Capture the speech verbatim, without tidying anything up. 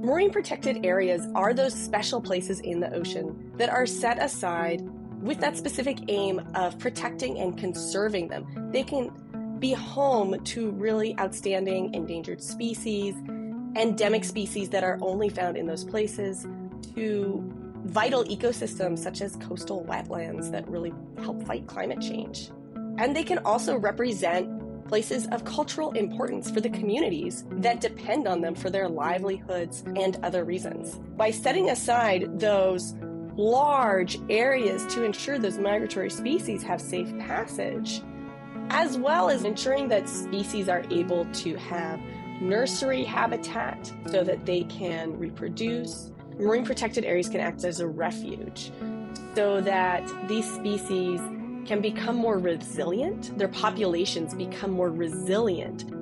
Marine protected areas are those special places in the ocean that are set aside with that specific aim of protecting and conserving them. They can be home to really outstanding endangered species, endemic species that are only found in those places, to vital ecosystems such as coastal wetlands that really help fight climate change. And they can also represent places of cultural importance for the communities that depend on them for their livelihoods and other reasons. By setting aside those large areas to ensure those migratory species have safe passage, as well as ensuring that species are able to have nursery habitat so that they can reproduce, marine protected areas can act as a refuge so that these species can become more resilient, their populations become more resilient